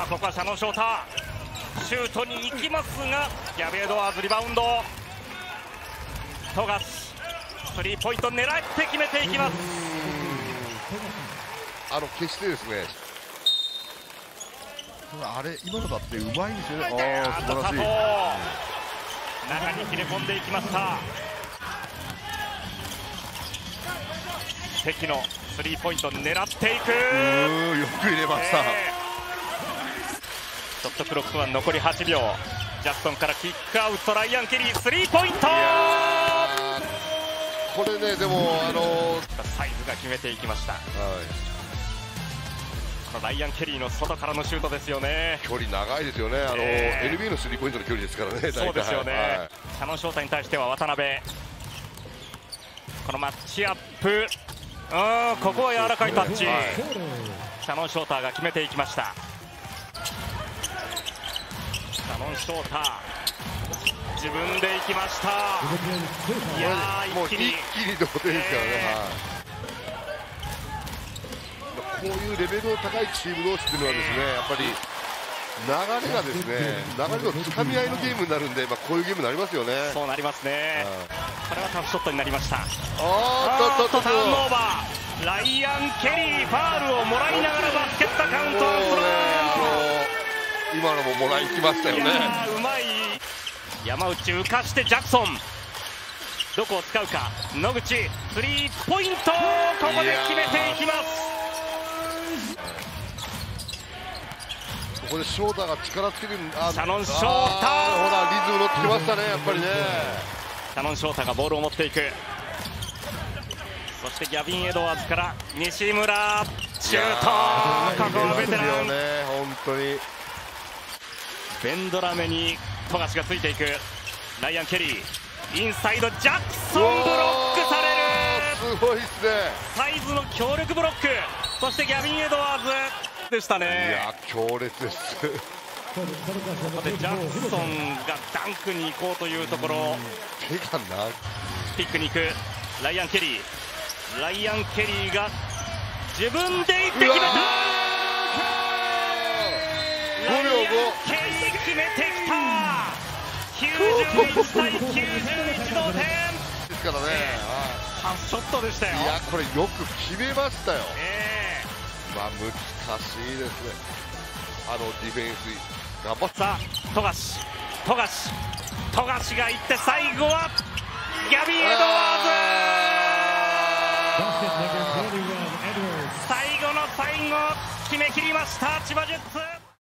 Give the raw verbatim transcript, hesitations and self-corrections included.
さあここはシャノン・ショーター、シュートに行きますがギャベードアーズリバウンド、富樫スリーポイント狙って決めていきます。あの決してですね、あれ今のだってうまいんですよね。あー素晴らしい。中に切れ込んでいきました。関のスリーポイント狙っていく。よく入れました。ショットクロックは残りはちびょう。ジャクソンからキックアウト、ライアン・ケリースリーポイント。これねでもあのサイズが決めていきました、はい、このライアン・ケリーの外からのシュートですよね。距離長いですよね。あの、えー、エヌビー のスリーポイントの距離ですからね。そうですよね、はい、シャノン・ショーターに対しては渡辺、このマッチアップ、あーここは柔らかいタッチ、はい、シャノン・ショーターが決めていきました。シャノン・ショーター自分でいきました。いやー一気に同点ですからね、えーはい、こういうレベルの高いチーム同士っていうのはですね、やっぱり流れがですね、流れのつかみ合いのゲームになるんで、まあ、こういうゲームになりますよね。そうなりますね、うん、これはタフショットになりました。あーっとターンオーバー、ライアン・ケリーファールをもらいながらバスケットカウントアウト。今のももらいきましたよね。うまい。山内浮かしてジャクソン、どこを使うか、野口スリーポイント、ここで決めていきます。これショーターが力つける。あシャノン・ショーター、ほらリズム乗ってきましたね。やっぱりねシャノン・ショーターがボールを持っていく。そしてギャビン・エドワーズから西村シュート、ここはベテラン、本当にベンドラメに富樫がついていく。ライアン・ケリーインサイド、ジャクソンブロックされる。すごいですね、サイズの強力ブロック。そしてギャビン・エドワーズでしたね。いや強烈ですジャクソンがダンクに行こうというところ、手がなピックに行くライアン・ケリー、ライアン・ケリーが自分で行って決めた。ライアン・ケリー決めてきた。きゅうじゅういちたいきゅうじゅういち同点ですからね、えー、ハッショットでしたよ。いやこれよく決めましたよ、えーまあ難しいですね、あのディフェンス頑張った。富樫、富樫、富樫がいって最後はギャビン・エドワーズ、最後の最後決め切りました千葉ジェッツ。